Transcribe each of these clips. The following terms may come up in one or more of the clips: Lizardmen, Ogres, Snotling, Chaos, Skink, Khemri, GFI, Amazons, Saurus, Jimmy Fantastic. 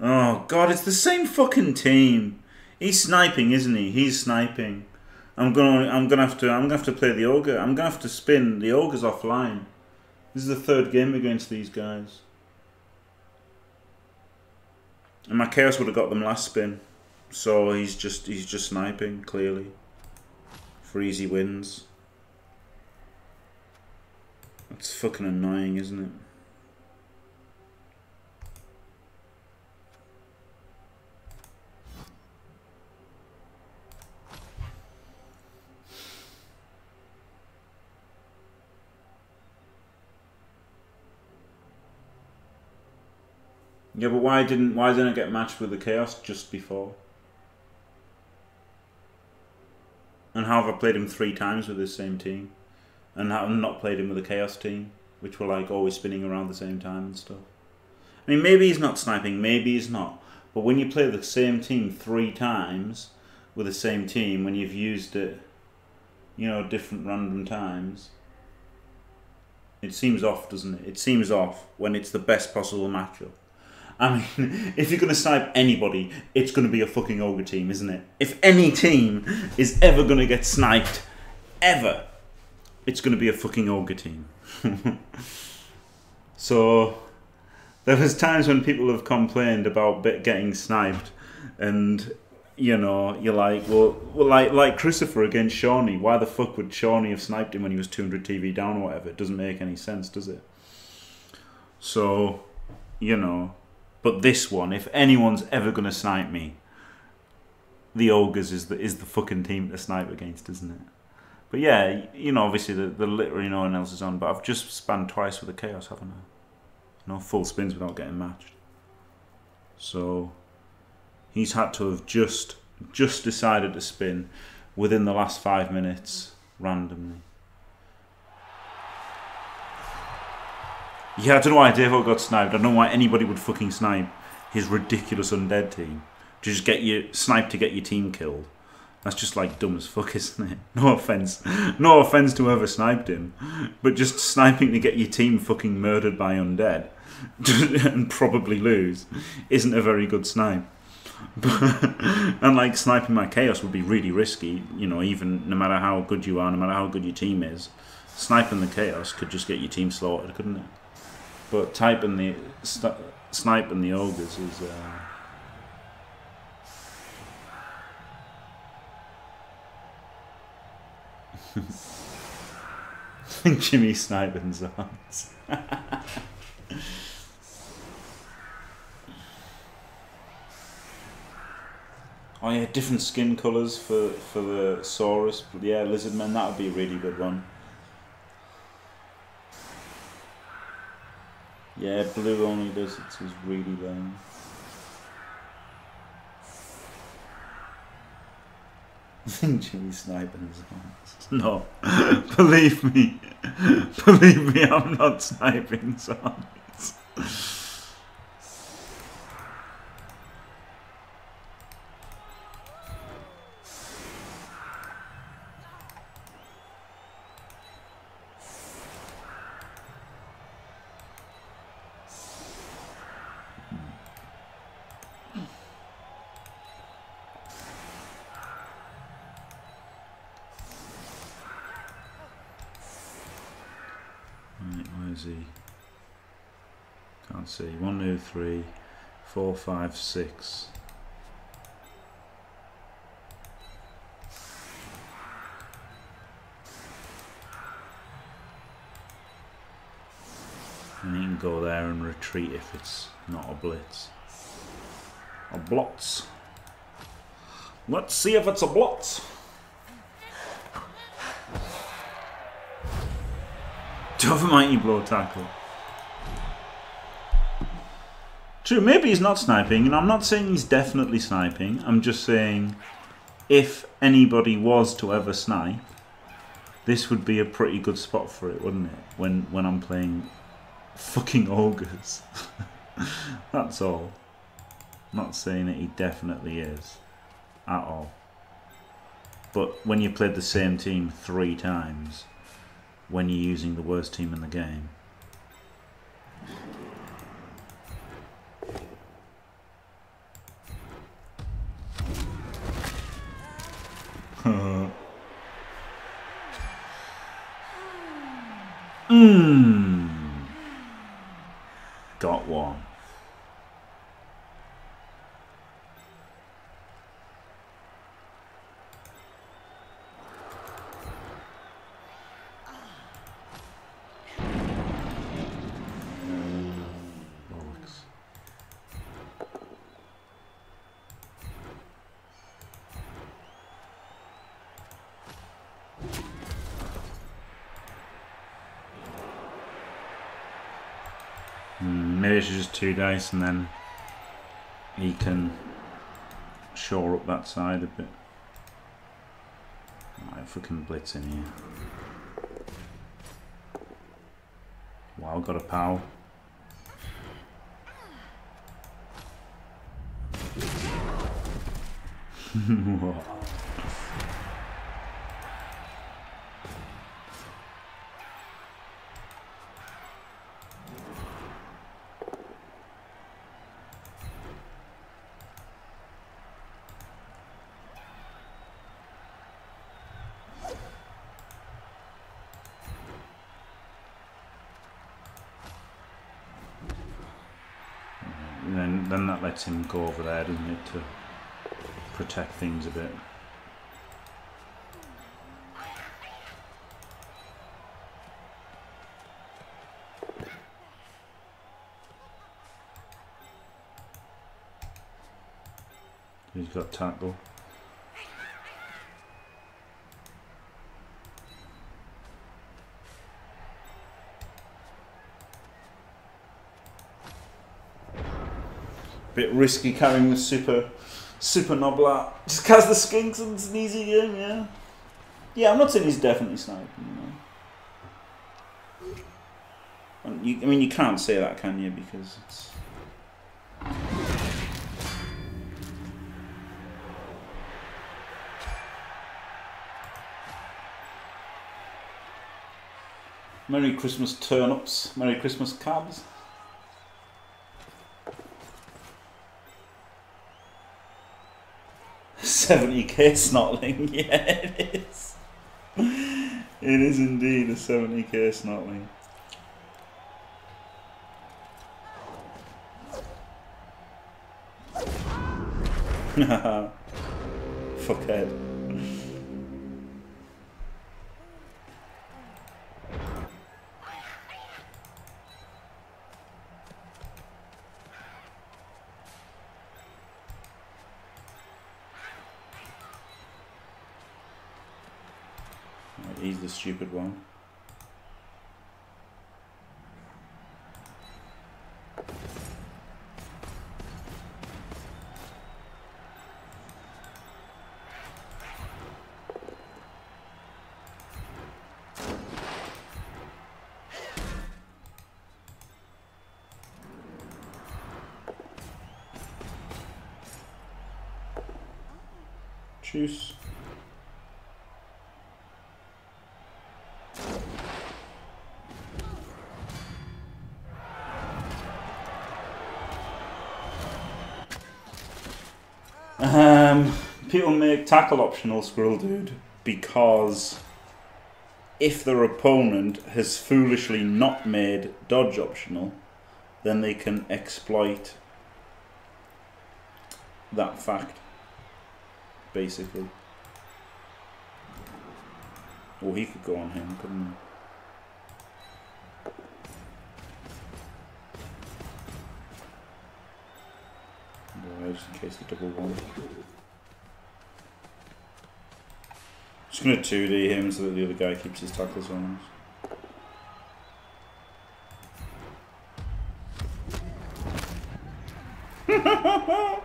Oh god, it's the same fucking team. He's sniping, isn't he? He's sniping. I'm gonna have to play the ogre. I'm gonna have to spin the ogres offline. This is the third game against these guys. And my chaos would have got them last spin. So he's just sniping, clearly. For easy wins. That's fucking annoying, isn't it? Yeah, but why didn't I get matched with the chaos just before? And how have I played him 3 times with this same team? And have not played him with the chaos team, which were like always spinning around the same time and stuff. I mean, maybe he's not sniping, maybe he's not. But when you play the same team 3 times with the same team, when you've used it, you know, different random times, it seems off, doesn't it? It seems off when it's the best possible matchup. I mean, if you're going to snipe anybody, it's going to be a fucking ogre team, isn't it? If any team is ever going to get sniped, ever, it's going to be a fucking ogre team. So, there was times when people have complained about getting sniped, and, you know, you're like, well like Christopher against Shawnee, why the fuck would Shawnee have sniped him when he was 200 TV down or whatever? It doesn't make any sense, does it? So, you know... But this one, if anyone's ever going to snipe me, the ogres is the fucking team to snipe against, isn't it? But yeah, you know, obviously the literally no one else is on, but I've just spanned twice with the chaos, haven't I? No full spins without getting matched. So he's had to have just decided to spin within the last 5 minutes randomly. Yeah, I don't know why Devo got sniped. I don't know why anybody would fucking snipe his ridiculous undead team. To just get you sniped to get your team killed. That's just like dumb as fuck, isn't it? No offense. No offense to whoever sniped him. But just sniping to get your team fucking murdered by undead and probably lose isn't a very good snipe. And like sniping my chaos would be really risky, you know, even no matter how good you are, no matter how good your team is, sniping the chaos could just get your team slaughtered, couldn't it? But sniping the ogres is Jimmy sniping Zons. Oh yeah, different skin colours for the Saurus. Yeah, Lizardmen, that would be a really good one. Yeah, blue only does it, so it's really lame. Jimmy sniping his arms. No, believe me. Believe me, I'm not sniping his arms. Can't see. 1, 2, 3, 4, 5, 6. And you can go there and retreat if it's not a blitz. A blotz. Let's see if it's a blotz. Do have a mighty blow tackle. True, maybe he's not sniping, and I'm not saying he's definitely sniping. I'm just saying if anybody was to ever snipe, this would be a pretty good spot for it, wouldn't it? When I'm playing fucking ogres. That's all. I'm not saying that he definitely is. At all. But when you played the same team 3 times... when you're using the worst team in the game. Got one. Maybe it's just two dice and then he can shore up that side a bit. Alright, if we can blitz in here. Wow, got a pal. Then that lets him go over there, doesn't it, to protect things a bit. He's got tackle. Bit risky carrying the super Noblar. Just cast the skinks and it's an easy game, yeah. Yeah, I'm not saying he's definitely sniping, you know. And you, I mean, you can't say that, can you? Because it's. Merry Christmas, turnips. Merry Christmas, cabs. $70k snotling, yeah it is. It is indeed a $70k snotling. Haha, fuckhead. He's the stupid one. Tschüss. People make tackle optional, Squirrel Dude, because if their opponent has foolishly not made dodge optional, then they can exploit that fact, basically. Well, he could go on him, couldn't he? Just in case the double one. Just gonna 2D him so that the other guy keeps his tackles on us.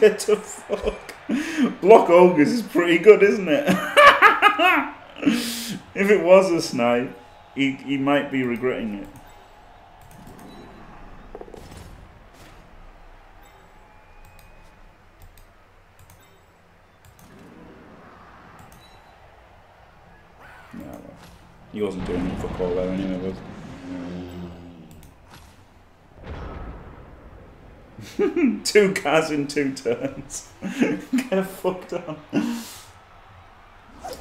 Get the fuck. Block Ogres is pretty good, isn't it? If it was a snipe, he might be regretting it. He wasn't doing any football there anyway, was he? 2 cars in 2 turns. Get fucked on.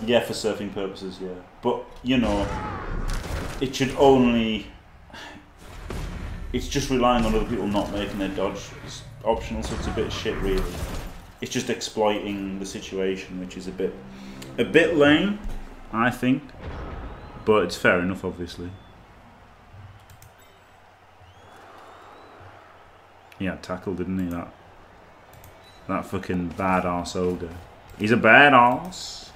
Yeah, for surfing purposes, yeah. But, you know, it should only... It's just relying on other people not making their dodge. It's optional, so it's a bit of shit, really. It's just exploiting the situation, which is a bit lame, I think. But it's fair enough, obviously. He had tackle, didn't he? That fucking badass ogre. He's a badass.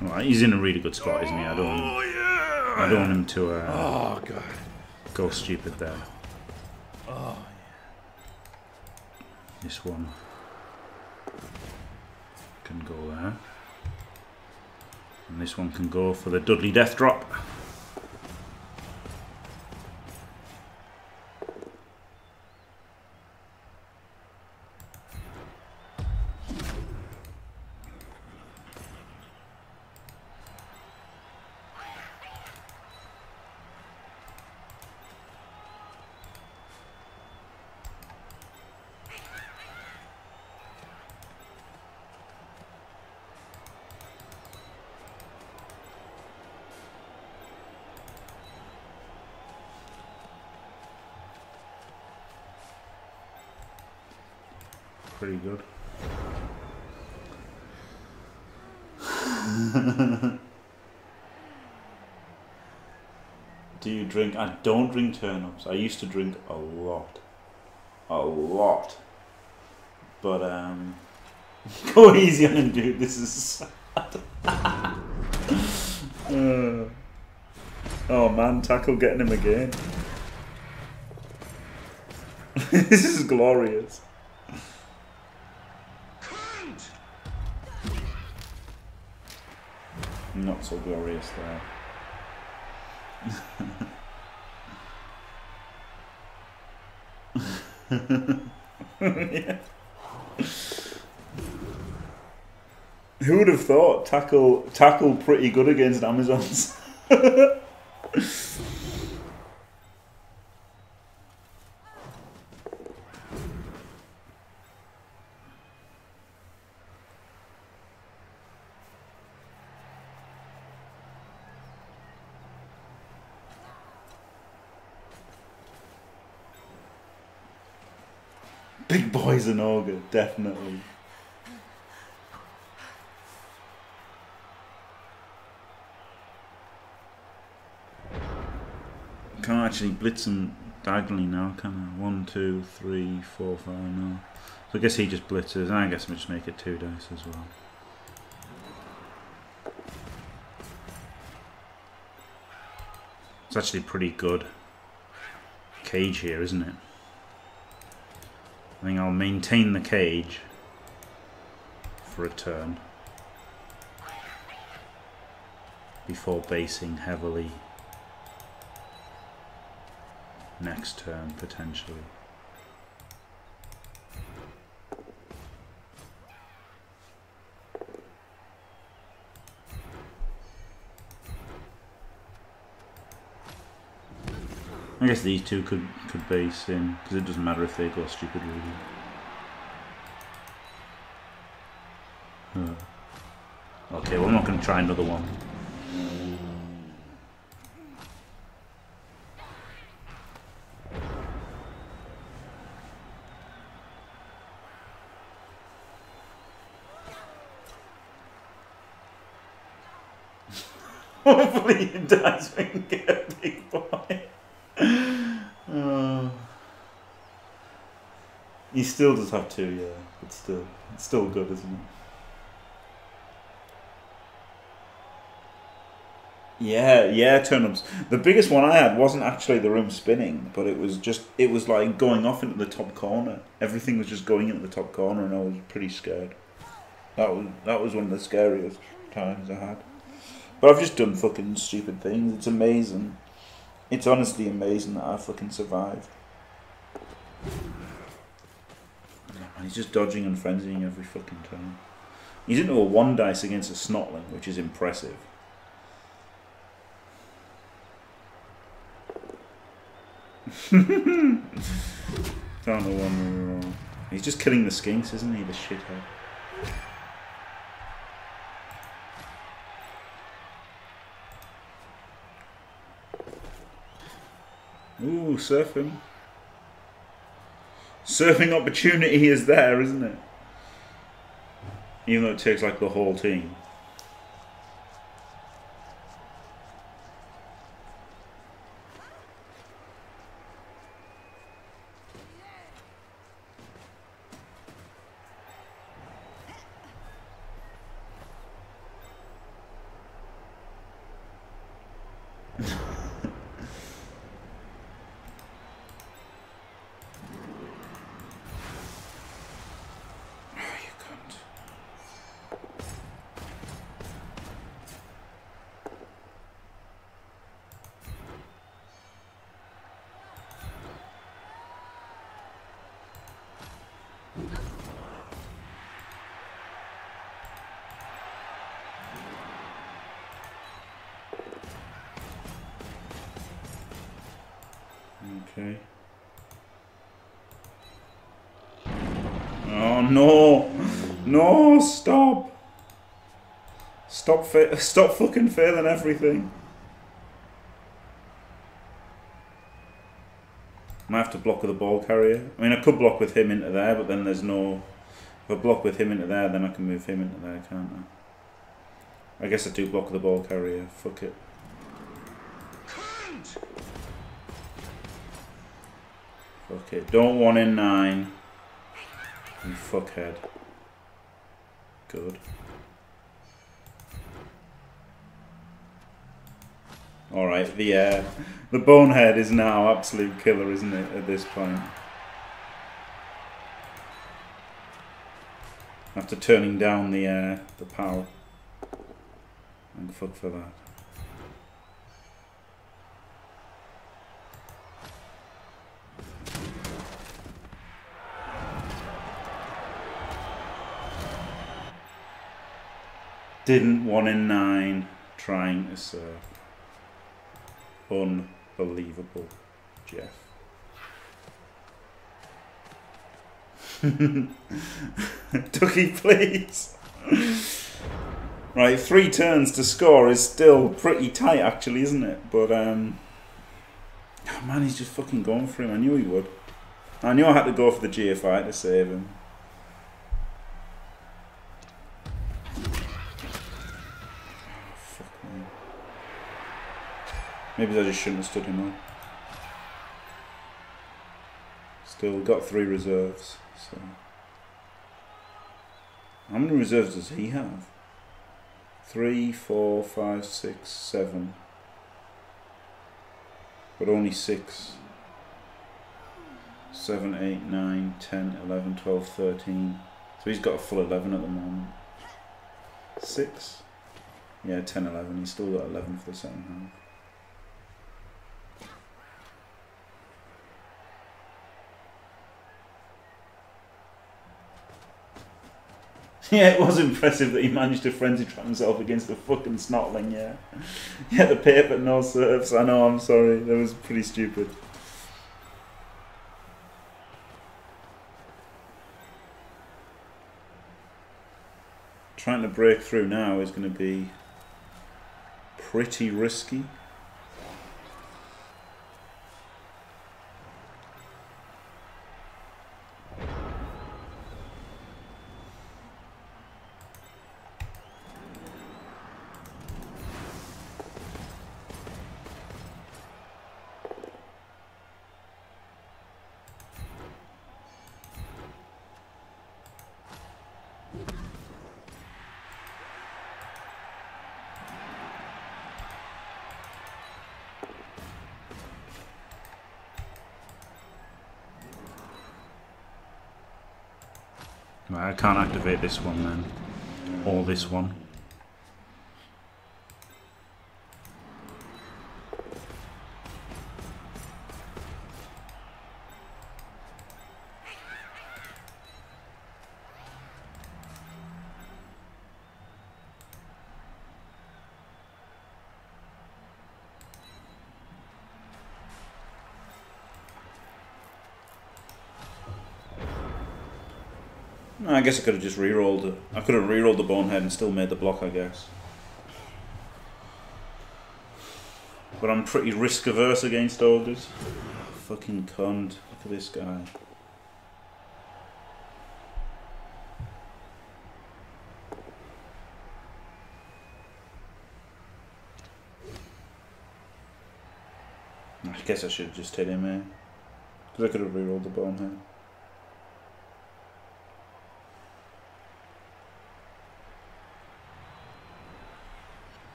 Well, he's in a really good spot, isn't he? I don't want him to go stupid there. Oh, yeah. This one can go there. And this one can go for the Dudley death drop. Pretty good. Do you drink? I don't drink turnips. I used to drink a lot, but go easy on him, dude. This is sad. Oh man, tackle getting him again. This is glorious. Not so glorious there. Yeah. Who would have thought tackle pretty good against Amazons? Big boy's an ogre, definitely. Can't actually blitz him diagonally now, can I? 1, 2, 3, 4, 5, no. So I guess he just blitzes, and I guess I'll just make it 2 dice as well. It's actually pretty good cage here, isn't it? I think I'll maintain the cage for a turn before basing heavily next turn, potentially. I guess these two could base in, because it doesn't matter if they go stupid, really. Okay, well, I'm not going to try another one. Hopefully he dies when you get a big boy. He still does have 2, yeah, but still, it's still good, isn't it? Yeah, turnips. The biggest one I had wasn't actually the room spinning, but it was like going off into the top corner. Everything was just going into the top corner, and I was pretty scared. That was one of the scariest times I had. But I've just done fucking stupid things. It's amazing. It's honestly amazing that I fucking survived. He's just dodging and frenzying every fucking turn. He's into a 1 dice against a snotling, which is impressive. Don't know when we were on. He's just killing the skinks, isn't he? The shithead. Ooh, surfing. Surfing opportunity is there, isn't it? Even though it takes like the whole team. Okay. Oh no! No! Stop! Stop fucking failing everything. I might have to block with the ball carrier. I mean, I could block with him into there, but then there's no. If I block with him into there, then I can move him into there, can't I? I guess I do block with the ball carrier. Fuck it. Okay, don't want in 9. You fuckhead. Good. Alright, the bonehead is now absolute killer, isn't it, at this point? After turning down the power. And fuck for that. Didn't 1 in 9 trying to serve. Unbelievable, Jeff. Ducky, please. Right, 3 turns to score is still pretty tight, actually, isn't it? But oh man, he's just fucking going for him. I knew he would. I knew I had to go for the GFI to save him. Maybe I just shouldn't have stood him up. Still got 3 reserves. So how many reserves does he have? 3, 4, 5, 6, 7. But only 6. 7, 8, 9, 10, 11, 12, 13. So he's got a full 11 at the moment. 6? Yeah, 10, 11. He's still got 11 for the second half. Yeah, it was impressive that he managed to frenzy trap himself against the fucking snotling, yeah. Yeah, the paper, no serves. I know, I'm sorry. That was pretty stupid. Trying to break through now is going to be pretty risky. I can't activate this one then, or this one. I guess I could have just re-rolled it. I could have re-rolled the bonehead and still made the block, I guess. But I'm pretty risk averse against ogres. Fucking cunt. Look at this guy. I guess I should have just hit him here. Because I could have re-rolled the bonehead.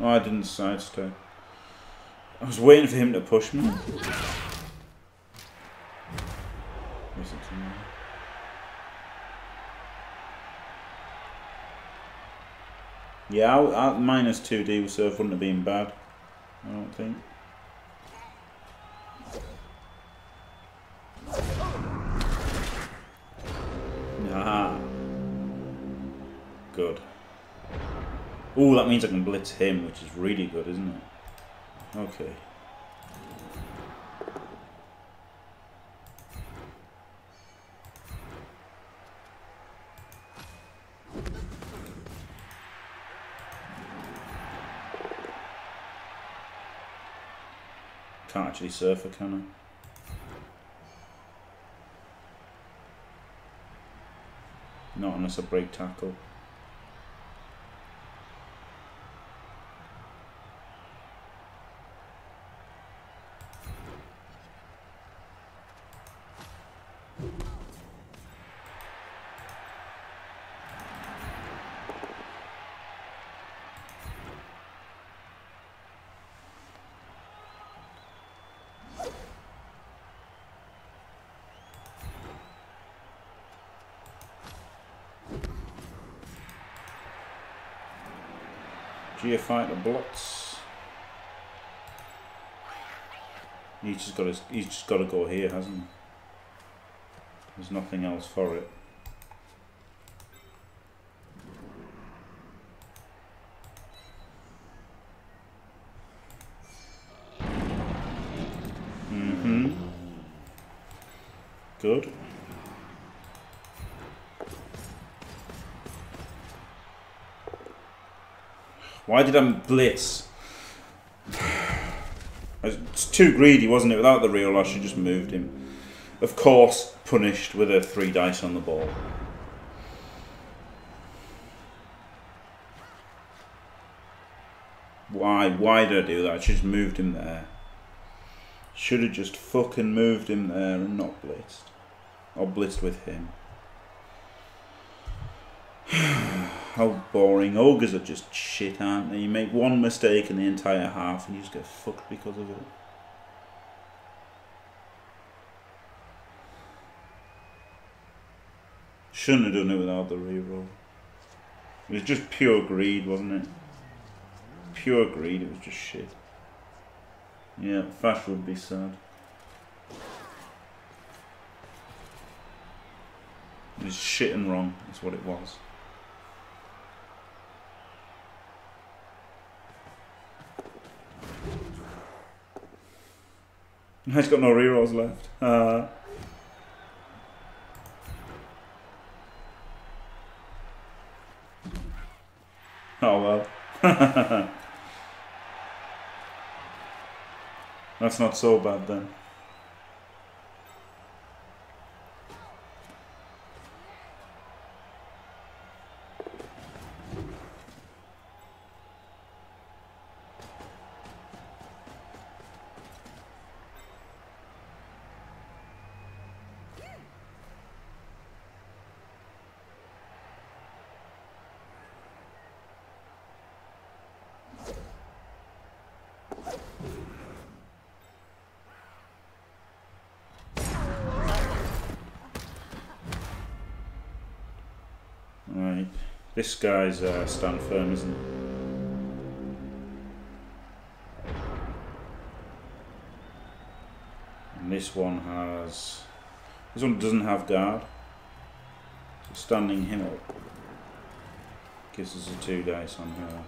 Oh, I didn't sidestep. I was waiting for him to push me. Yeah, minus 2D serve wouldn't have been bad, I don't think. Nah. Good. Ooh, that means I can blitz him, which is really good, isn't it? Okay. Can't actually surf her, can I? Not unless I break tackle. Geofighter blots. He's just got to go here, hasn't he? There's nothing else for it. Mm-hmm. Good. Why did I blitz? It's too greedy, wasn't it? Without the reel, I should have just moved him. Of course, punished with a 3 dice on the ball. Why? Why did I do that? I should have just moved him there. Should have just fucking moved him there and not blitzed. Or blitzed with him. How boring. Ogres are just shit, aren't they? You make one mistake in the entire half and you just get fucked because of it. Shouldn't have done it without the reroll. It was just pure greed, wasn't it? Pure greed, it was just shit. Yeah, Fash would be sad. It was shit and wrong, that's what it was. He's got no rerolls left. Oh well. That's not so bad then. This guy's stand firm, isn't he? And this one has... This one doesn't have guard. So standing him up gives us a 2 dice on her.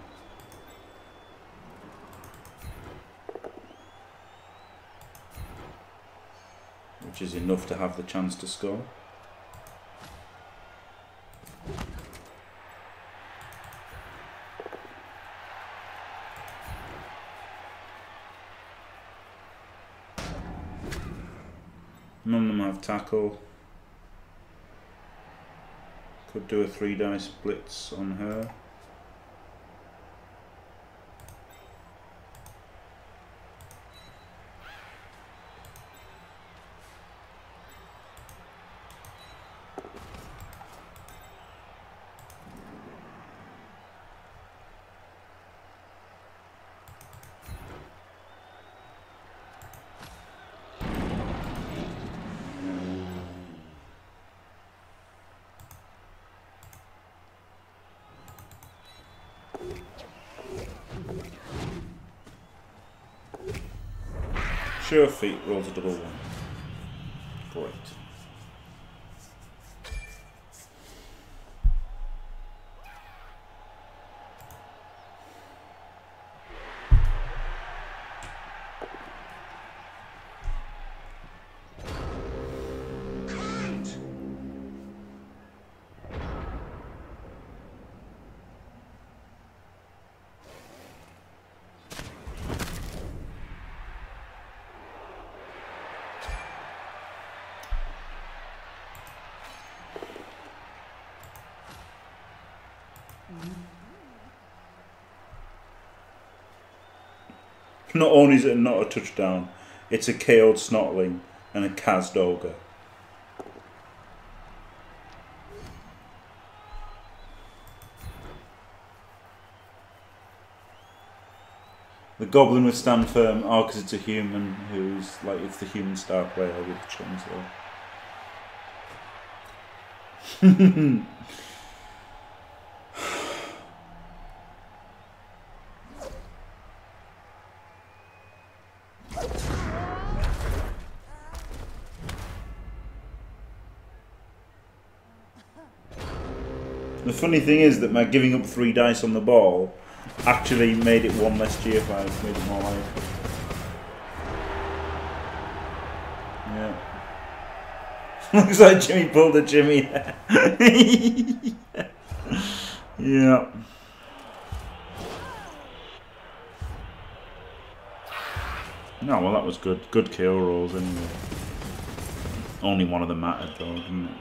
Which is enough to have the chance to score. None of them have tackle. Could do a 3-dice blitz on her. Sure feet rolls a double one. Great. Not only is it not a touchdown, it's a KO'd Snotling and a Kaz'd Ogre. The Goblin would stand firm, oh, because it's a human who's like, it's the human star player with the chainsaw. The funny thing is that my giving up 3 dice on the ball actually made it 1 less GFI, made it more likely. Yeah. Looks like Jimmy pulled a Jimmy there. Yeah. No, well that was good. Good KO rolls anyway. Only one of them mattered though, didn't it?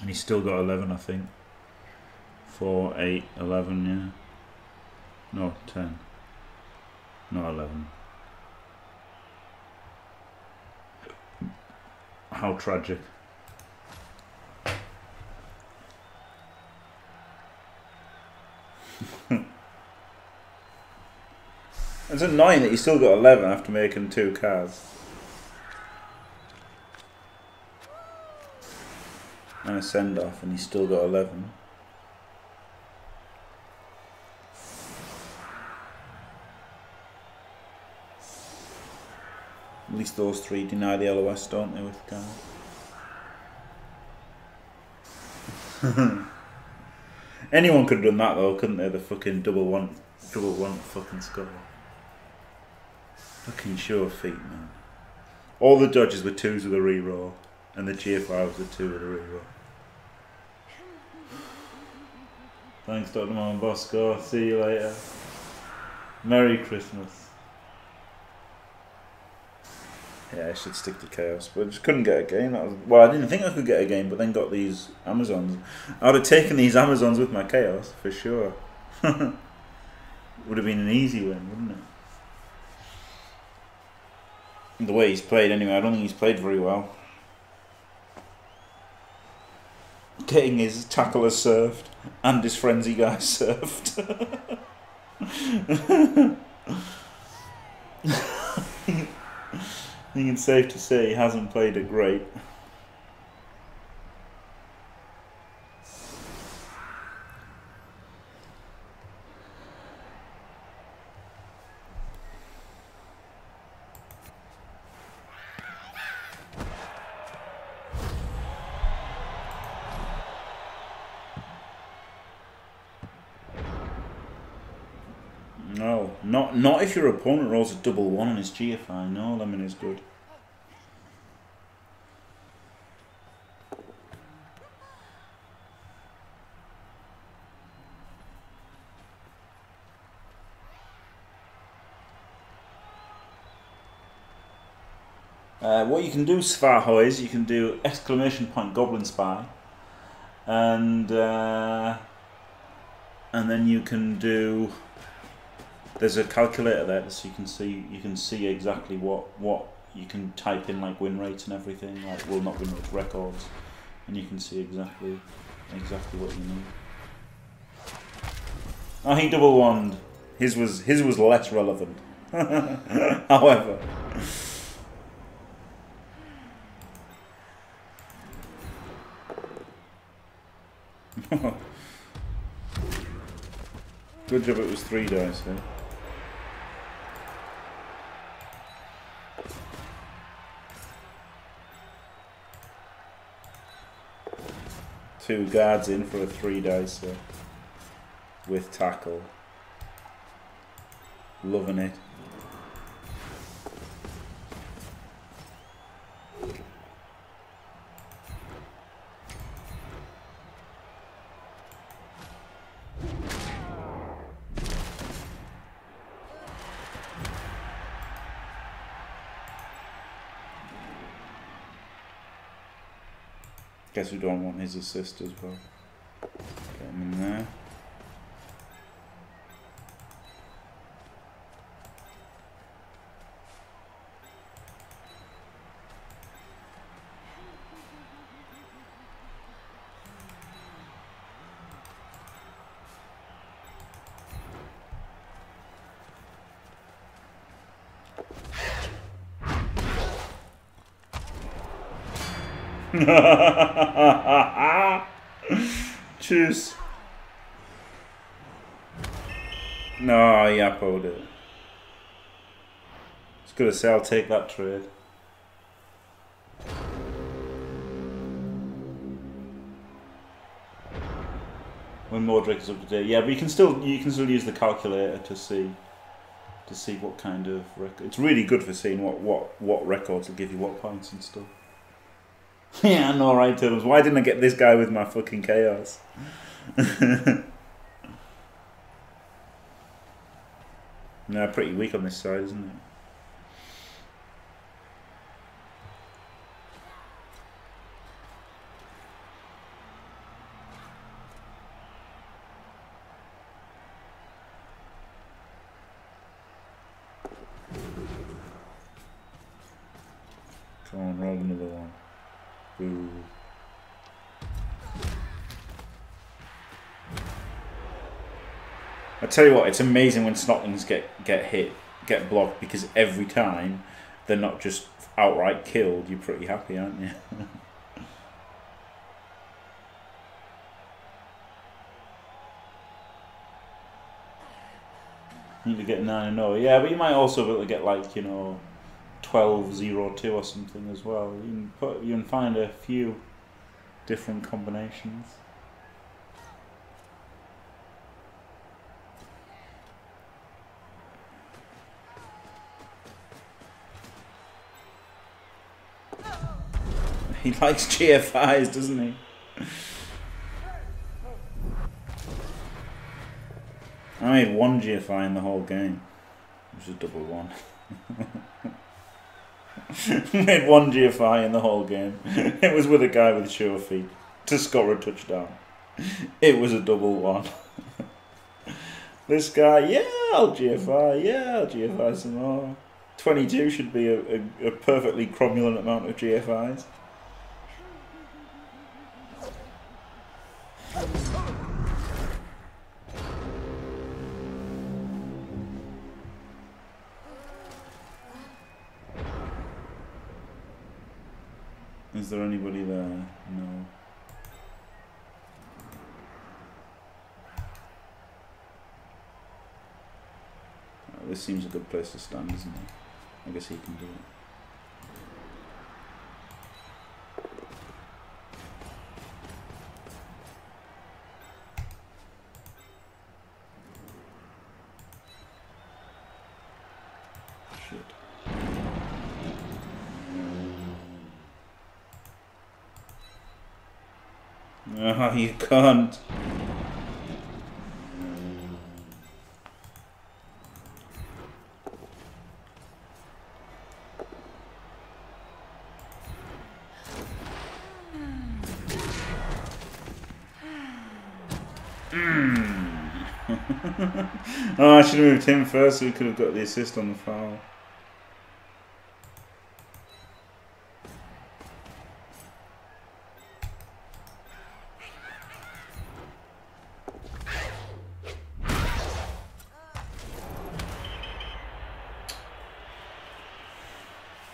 And he's still got 11, I think. 4, 8, 11, yeah. No, 10. No, 11. How tragic. It's annoying that he's still got 11 after making 2 cards. And a send off, and he's still got 11. At least those 3 deny the LOS, don't they, with guys? Anyone could have done that though, couldn't they? The fucking double one fucking score. Fucking sure feet, man. All the dodges were 2s with a reroll. And the GFI was a 2 with a reroll. Thanks, Dr. Mom Bosco. See you later. Merry Christmas. Yeah, I should stick to Chaos, but I just couldn't get a game. That was, well, I didn't think I could get a game, but then got these Amazons. I would have taken these Amazons with my Chaos, for sure. Would have been an easy win, wouldn't it? The way he's played, anyway, I don't think he's played very well. Getting his tackler served and his frenzy guy served. I think it's safe to say he hasn't played it great. Not if your opponent rolls a double one on his GFI. No, lemon is good. What you can do, Svarho, is you can do ! Goblin Spy, and then you can do. There's a calculator there, so you can see exactly what you can type in, like win rates and everything, like well not win rates, records, and you can see exactly what you need. Oh, he double wand. His was less relevant. However. Good job it was 3 dice, eh? Two guards in for a 3-dicer with tackle. Loving it. Guess we don't want his assist as well. Get him in there. Cheers. No, he appoed it. I was going to say I'll take that trade. When Modric is up to date, yeah, but you can still use the calculator to see what kind of record. It's really good for seeing what records will give you what points and stuff. Yeah, I know, right, Turtles? Why didn't I get this guy with my fucking chaos? No, pretty weak on this side, isn't it? Come on, roll another one. Ooh. I tell you what, it's amazing when Snotlings get blocked, because every time they're not just outright killed, you're pretty happy, aren't you? You need to get 9-0, yeah, but you might also be able to get, like, you know, 12-0-2 or something as well. You can find a few different combinations. He likes GFIs, doesn't he? I made 1 GFI in the whole game, which is double one. Made 1 GFI in the whole game. It was with a guy with sure feet to score a touchdown. It was a double one. This guy, yeah, I'll GFI, yeah, I'll GFI some more. 22 should be a perfectly cromulent amount of GFIs. Is there anybody there? No. Oh, this seems a good place to stand, isn't it? I guess he can do it. Ah, you can't. Oh, I should have moved him first so we could have got the assist on the foul.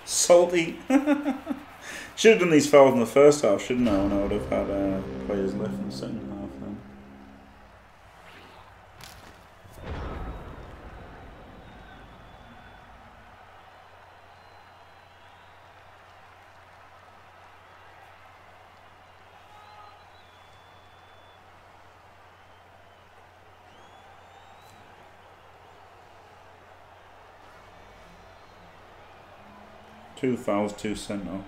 Salty! Should have done these fouls in the first half, shouldn't I? When I would have had players left in the second half then. Two fouls, two sent off.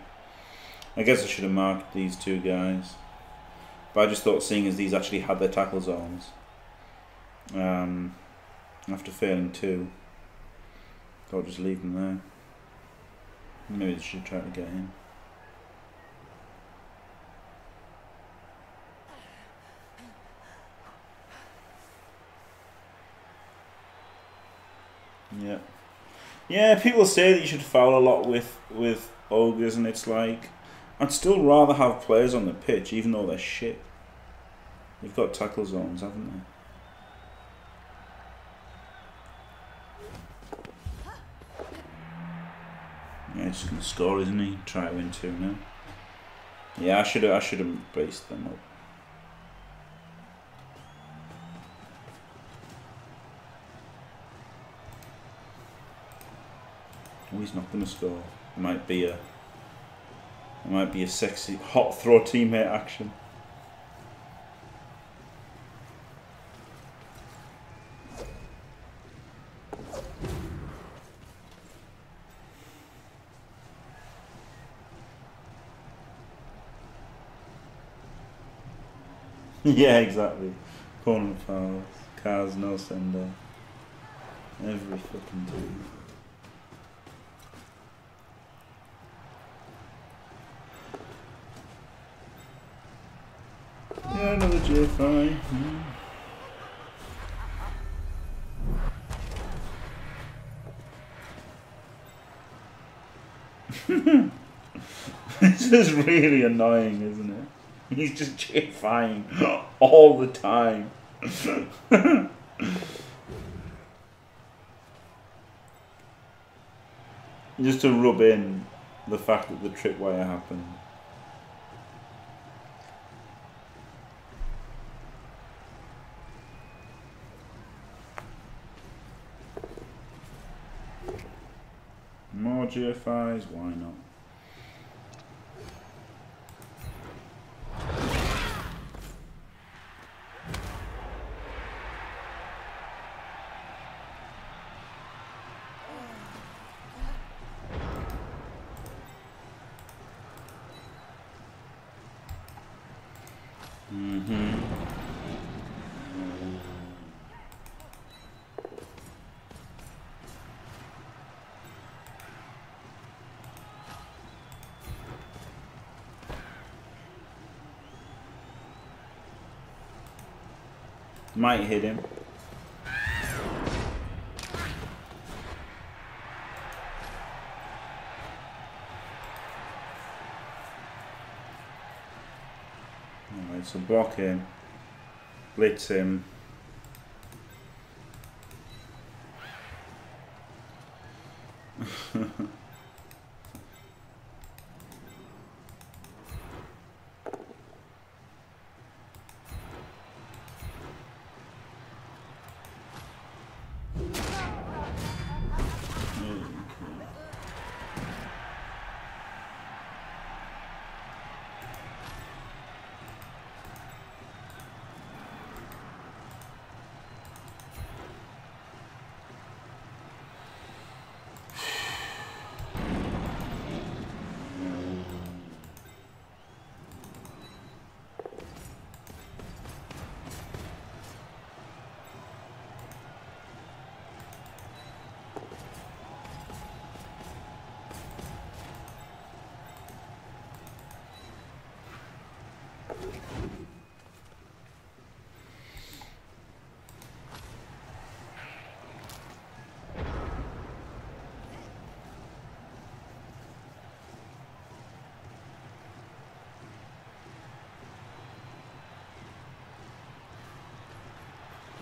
I guess I should have marked these two guys, but I just thought, seeing as these actually had their tackle zones, after failing two, I'll just leave them there. Maybe they should try to get in. Yeah. Yeah, people say that you should foul a lot with Ogres, and it's like, I'd still rather have players on the pitch, even though they're shit. They've got tackle zones, haven't they? Yeah, he's just gonna score, isn't he? Try to win 2-0. Yeah, I should have braced them up. Oh, he's not going to score. It might be a sexy hot throw teammate action. Yeah, exactly. Opponent fouls, cars, no sender. Every fucking team. Yeah, another GFI. Mm. This is really annoying, isn't it? He's just GFIing all the time. Just to rub in the fact that the tripwire happened. More GFIs, why not? Might hit him. Alright, so block him, blitz him.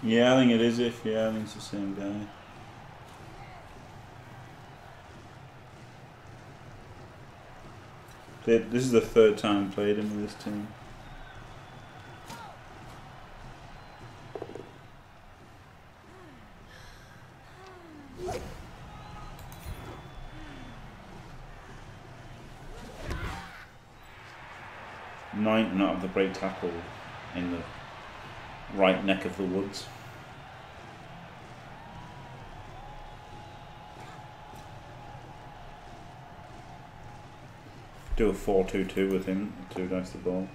Yeah, I think it is if. Yeah, I think it's the same guy. This is the third time I played him with this team. Knight not have the great tackle in the right neck of the woods. Do a 4-2-2 with him, 2 dice the ball.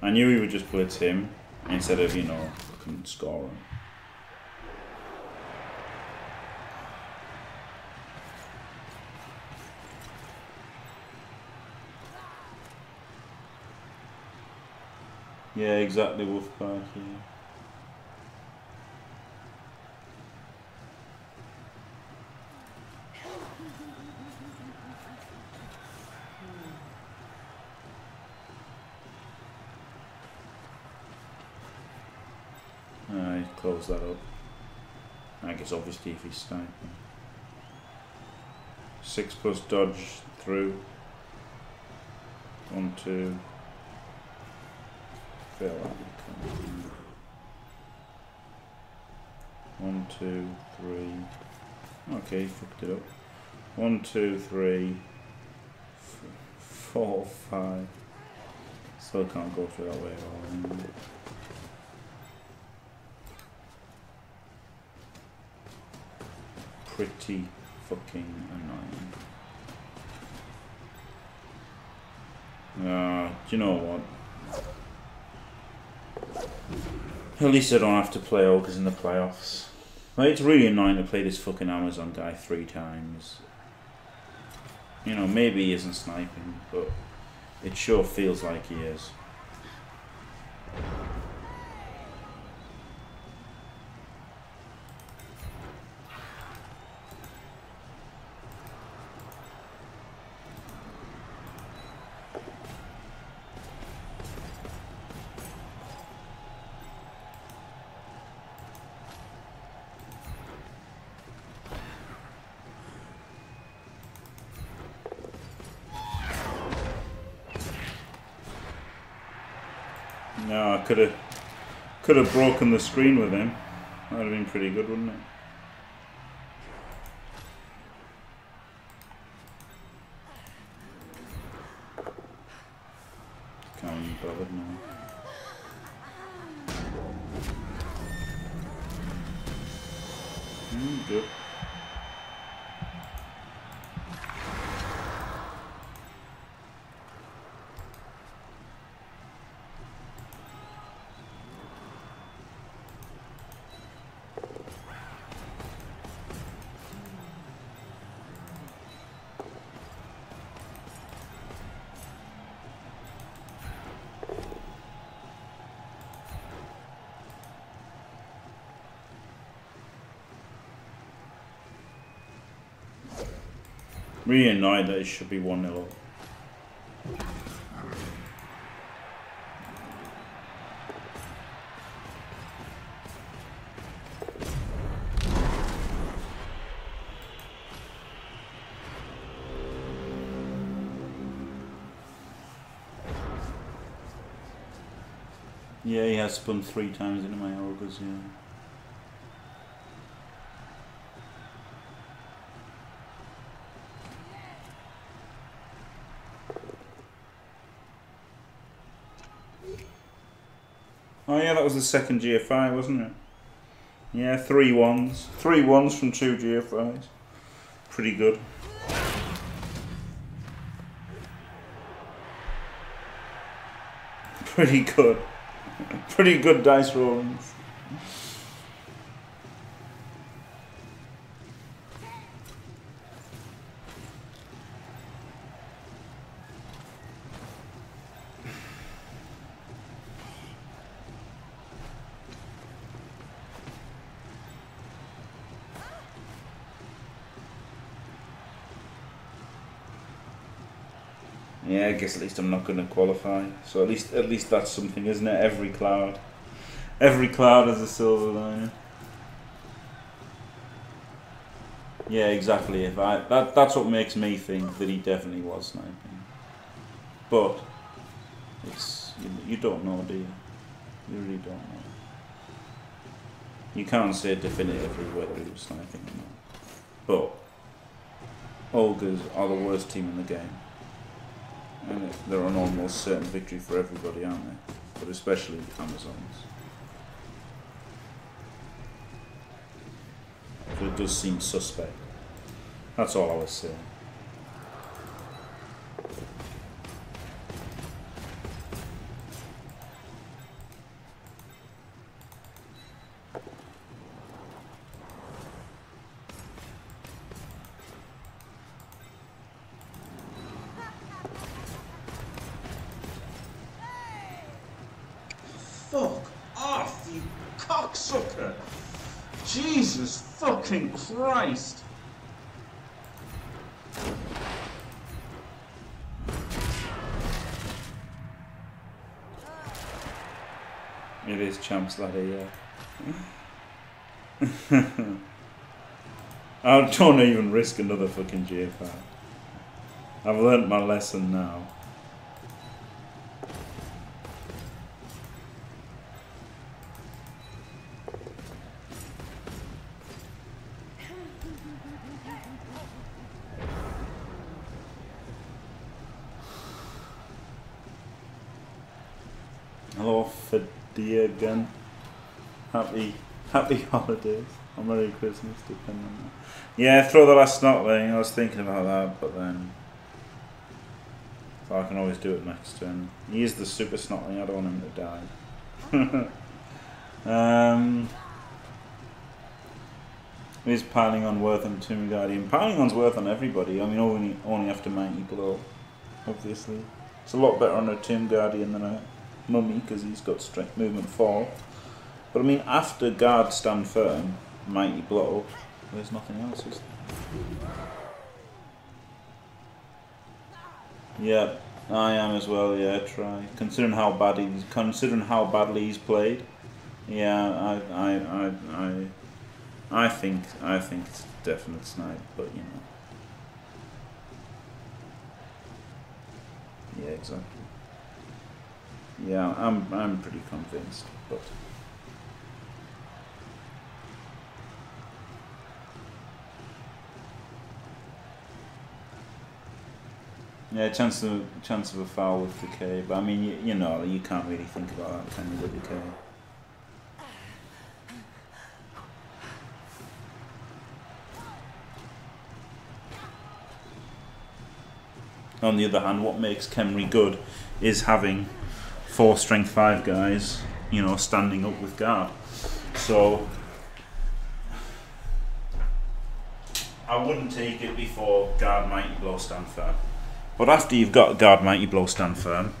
I knew he would just blitz him instead of, you know, fucking scoring. Yeah, exactly, Wolfpack, yeah. Close that up. I guess obviously if he's sniping. 6+ dodge through. 1, 2. Fail that. 1, 2, 3. Okay, he fucked it up. 1, 2, 3, 4, 5. Still can't go through that way at all. Pretty fucking annoying. Do you know what? At least I don't have to play Ogres in the playoffs. Like, it's really annoying to play this fucking Amazon guy 3 times. You know, maybe he isn't sniping, but it sure feels like he is. No, I could have broken the screen with him. That would have been pretty good, wouldn't it? Can't even be bothered now. Good. Really annoyed that it should be 1-0 up. Yeah, he has spun 3 times into my Ogres, yeah. Oh yeah, that was the second GFI, wasn't it? Yeah, 3 1s. 3 1s from 2 GFIs. Pretty good. Pretty good. Pretty good dice rollings. Yeah, I guess at least I'm not going to qualify. So at least that's something, isn't it? Every cloud has a silver lining. Yeah, exactly. If that's what makes me think that he definitely was sniping. But it's you don't know, do you? You really don't know. You can't say definitively whether he was sniping or not. But Ogres are the worst team in the game. And they're an almost certain victory for everybody, aren't they? But especially the Amazons. But it does seem suspect. That's all I was saying. Fuck off, you cocksucker! Jesus fucking Christ! It is Champs Ladder, yeah. I don't even risk another fucking GFI. I've learnt my lesson now. Again, happy holidays or Merry Christmas, depending on that. Yeah, throw the last snot thing. I was thinking about that, but then I can always do it next turn. He is the super snotling. I don't want him to die. Is piling on worth on Tomb Guardian? Piling on's worth on everybody. I mean, only after 90 below, obviously. It's a lot better on a Tomb Guardian than a Mummy, because he's got strength movement 4. But I mean, after guard stand firm, mighty blow, there's nothing else, is there? Yeah, I am as well, yeah, try. Considering how badly he's played. Yeah, I think it's a definite snipe, but you know. Yeah, exactly. Yeah, I'm pretty convinced, but yeah, chance of a foul with decay. But I mean, you know, you can't really think about that kind of decay. On the other hand, what makes Khemri good is having 4 strength 5 guys, you know, standing up with guard. So I wouldn't take it before guard mighty blow stand firm. But after you've got guard mighty blow stand firm,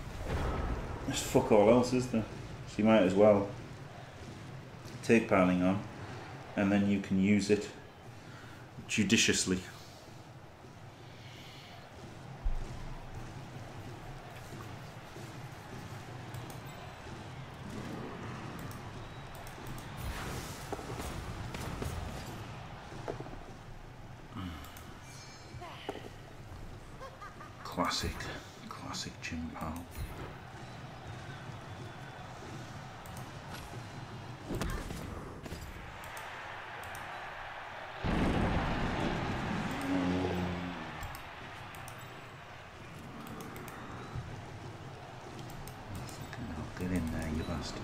there's fuck all else, is there? So you might as well take piling on, and then you can use it judiciously. Classic Jim Powell. Get in there, you bastard.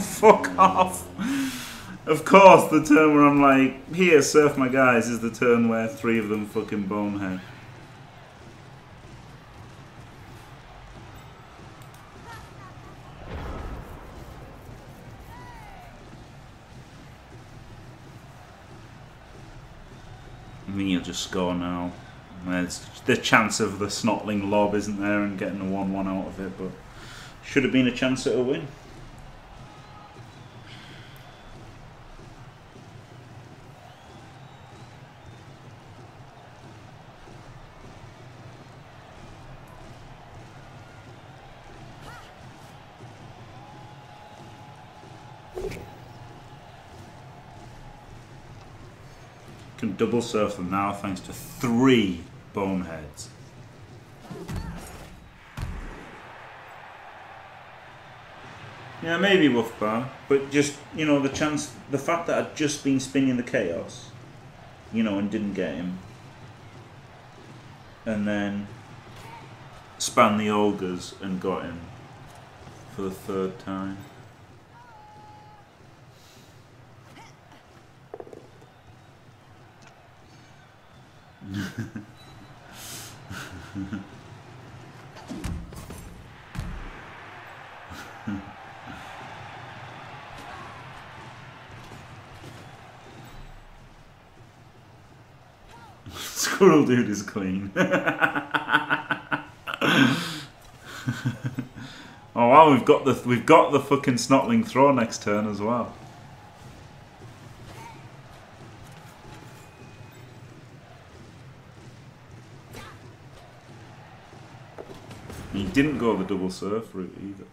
Fuck off. Of course, the turn where I'm like, here, surf my guys, is the turn where 3 of them fucking bonehead. he'll just score now. There's the chance of the snottling lob, isn't there, and getting a 1-1 out of it, but should have been a chance at a win. Can double surf them now thanks to 3 boneheads. Yeah, maybe Wolf Bar, but just, you know, the chance, the fact that I'd just been spinning the chaos, you know, and didn't get him. And then span the ogres and got him for the 3rd time. Squirrel dude is clean. Oh wow, we've got the fucking snottling throw next turn as well. He didn't go the double surf route either.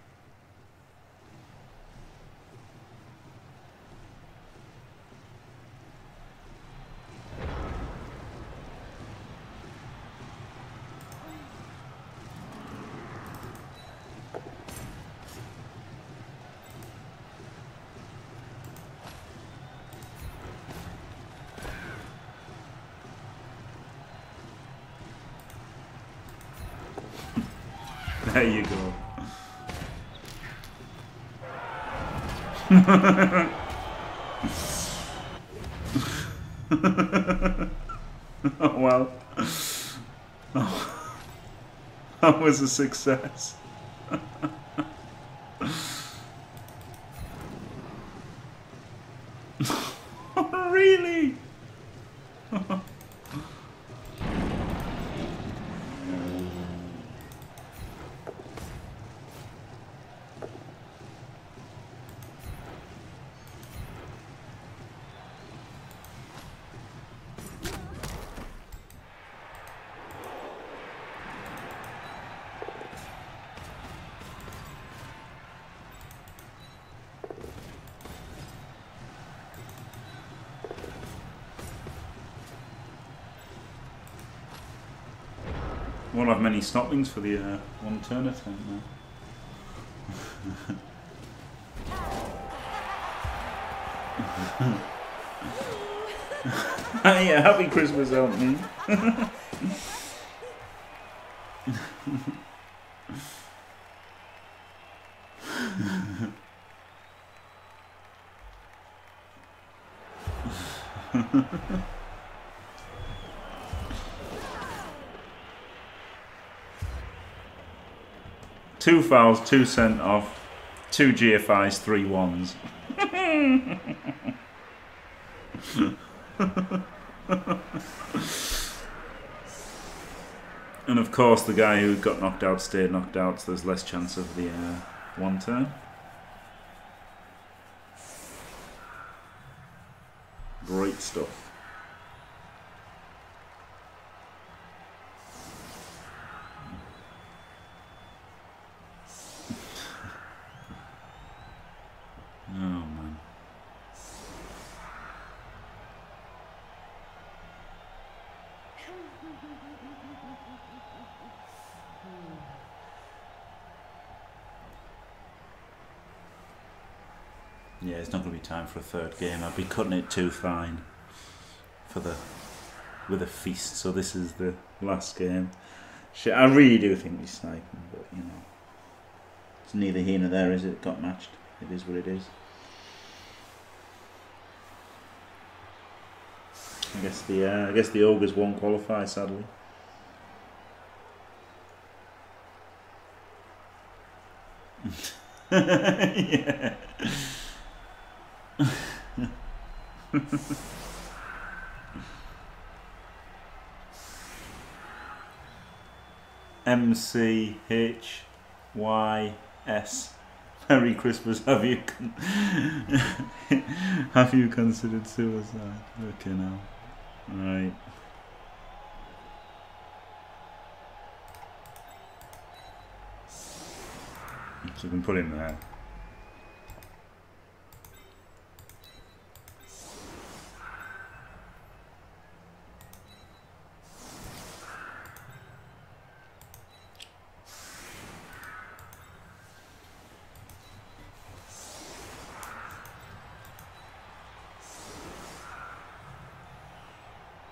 There you go. Oh well. Oh, that was a success. Really? Won't have many snotlings for the one turn attempt now. Yeah, happy Christmas, help me. Two fouls, 2 sent off, 2 GFIs, 3 ones. And of course the guy who got knocked out stayed knocked out, so there's less chance of the one turn. Great stuff. Yeah, it's not going to be time for a 3rd game. I'd be cutting it too fine for the with a feast. So this is the last game. Shit, I really do think we snipe him, but you know, it's neither here nor there, is it? It got matched. It is what it is. I guess the ogres won't qualify, sadly. Yeah. MCHYS. Merry Christmas. Have you considered suicide? Okay, now. Right. So we can put him there.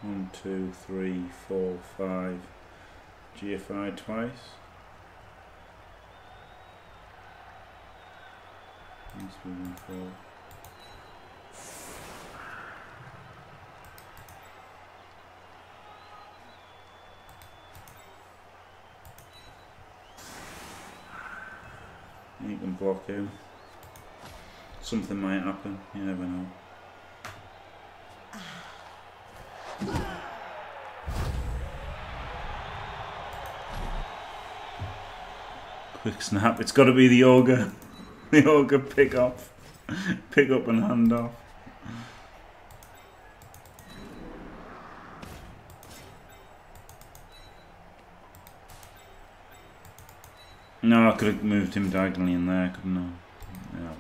One, two, three, four, five. GFI twice. You can block him. Something might happen, you never know. Quick snap, it's got to be the ogre. The ogre pick up and hand off. No, I could have moved him diagonally in there, couldn't I? Yeah.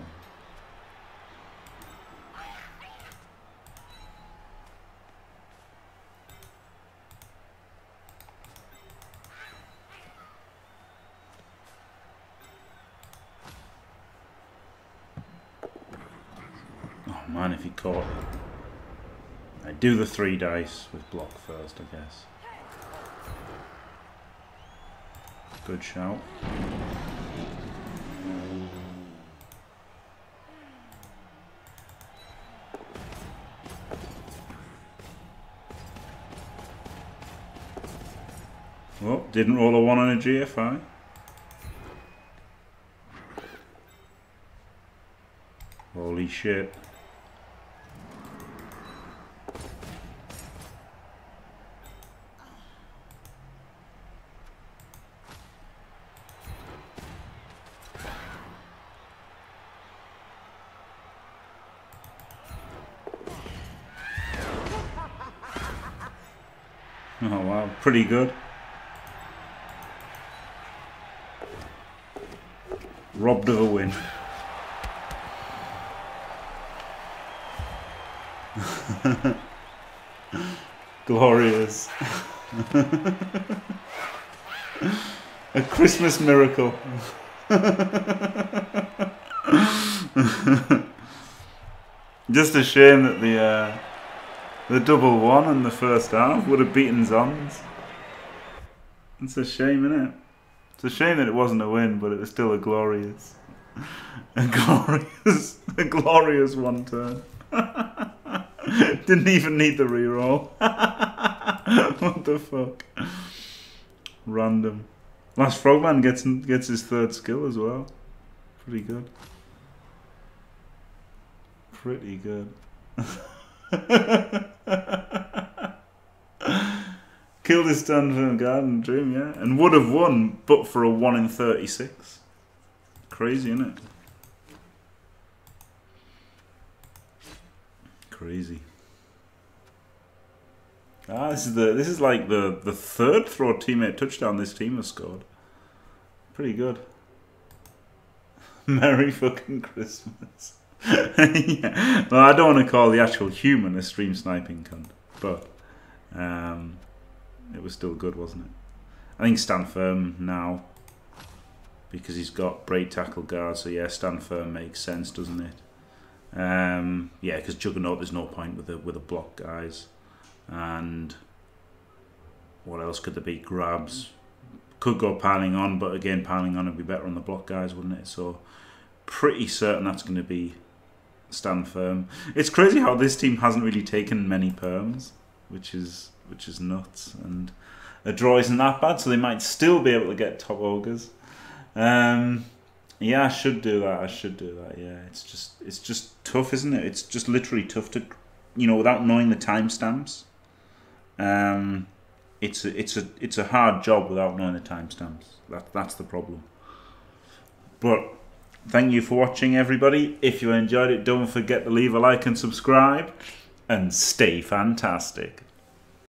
Caught. I do the three dice with block first, I guess. Good shout. Well, didn't roll a 1 on a GFI. Holy shit. Oh wow, pretty good. Robbed of a win. Glorious. A Christmas miracle. Just a shame that the double one in the first half would have beaten Zons. It's a shame, isn't it? It's a shame that it wasn't a win, but it was still a glorious one turn. Didn't even need the reroll. What the fuck? Random. Last Frogman gets his third skill as well. Pretty good. Pretty good. Killed his stand from Garden Dream, yeah, and would have won but for a 1 in 36. Crazy, isn't it? Crazy. Ah, this is like the third throw teammate touchdown this team has scored. Pretty good. Merry fucking Christmas. Yeah. Well, I don't want to call the actual human a stream sniping cunt, but it was still good, wasn't it? I think stand firm now because he's got break tackle guard, so yeah, stand firm makes sense, doesn't it? Yeah, because Juggernaut, there's no point with the block guys, and what else could there be? Grabs could go piling on, but again, piling on would be better on the block guys, wouldn't it? So pretty certain that's going to be stand firm. It's crazy how this team hasn't really taken many perms, which is nuts, and a draw isn't that bad, so they might still be able to get top ogres. Yeah, I should do that. Yeah, it's just tough, isn't it? It's just literally tough to, you know, without knowing the timestamps. it's a hard job without knowing the timestamps. That's the problem. But thank you for watching, everybody. If you enjoyed it, don't forget to leave a like and subscribe, and stay fantastic.